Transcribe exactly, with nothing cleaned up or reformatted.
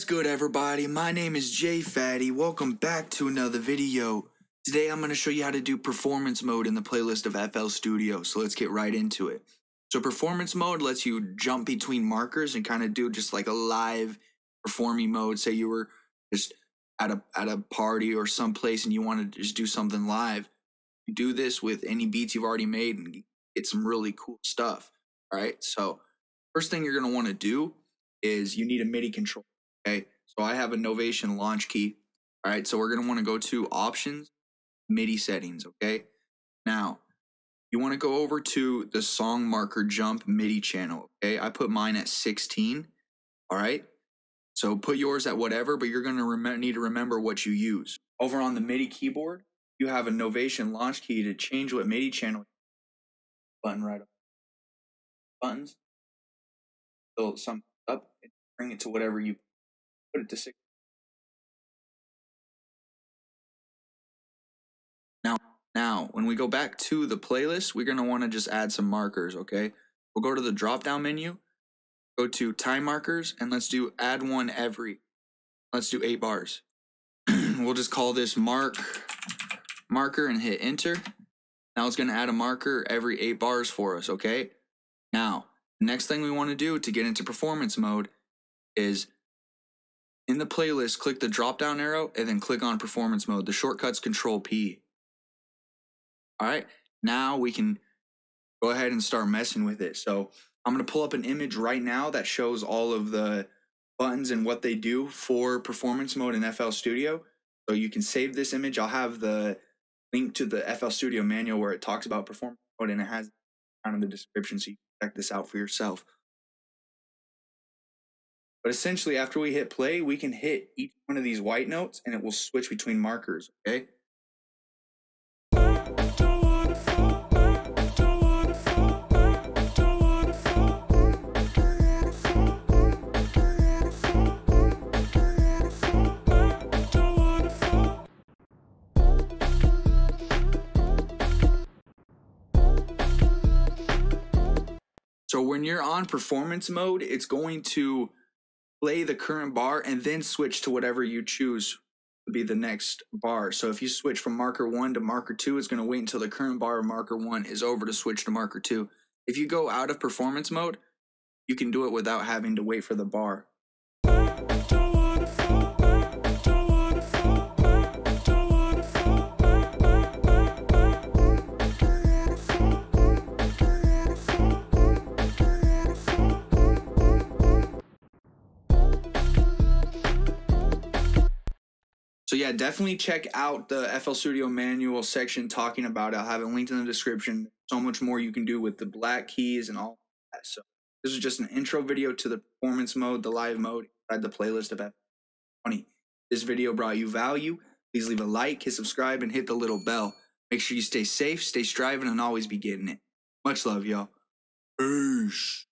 What's good, everybody? My name is Jay Fatty. Welcome back to another video. Today I'm going to show you how to do performance mode in the playlist of F L Studio, so let's get right into it. So performance mode lets you jump between markers and kind of do just like a live performing mode. Say you were just at a, at a party or someplace and you want to just do something live. You do this with any beats you've already made and get some really cool stuff. All right, so first thing you're going to want to do is you need a MIDI controller. Okay, so I have a Novation launch key. All right, so we're going to want to go to Options, MIDI Settings, okay? Now, you want to go over to the Song Marker Jump MIDI channel, okay? I put mine at sixteen, all right? So put yours at whatever, but you're going to need to remember what you use. Over on the MIDI keyboard, you have a Novation launch key to change what MIDI channel. Button right up. Buttons. So something up and bring it to whatever you... Put it to six. Now, now, when we go back to the playlist, we're going to want to just add some markers, okay? We'll go to the drop-down menu, go to time markers, and let's do add one every. Let's do eight bars. We'll just call this mark marker and hit enter. Now it's going to add a marker every eight bars for us, okay? Now, the next thing we want to do to get into performance mode is... in the playlist, click the drop-down arrow and then click on performance mode. The shortcut's control P. All right, now we can go ahead and start messing with it. So I'm going to pull up an image right now that shows all of the buttons and what they do for performance mode in F L Studio. So you can save this image. I'll have the link to the F L Studio manual where it talks about performance mode, and it has it down in the description so you can check this out for yourself. But essentially, after we hit play, we can hit each one of these white notes and it will switch between markers, okay? So when you're on performance mode, it's going to play the current bar and then switch to whatever you choose to be the next bar. So if you switch from marker one to marker two, it's going to wait until the current bar of marker one is over to switch to marker two. If you go out of performance mode, you can do it without having to wait for the bar. So yeah, definitely check out the F L Studio manual section talking about it. I'll have it linked in the description. So much more you can do with the black keys and all that. So this is just an intro video to the performance mode, the live mode, inside the playlist of F L twenty. This video brought you value. Please leave a like, hit subscribe, and hit the little bell. Make sure you stay safe, stay striving, and always be getting it. Much love, y'all. Peace.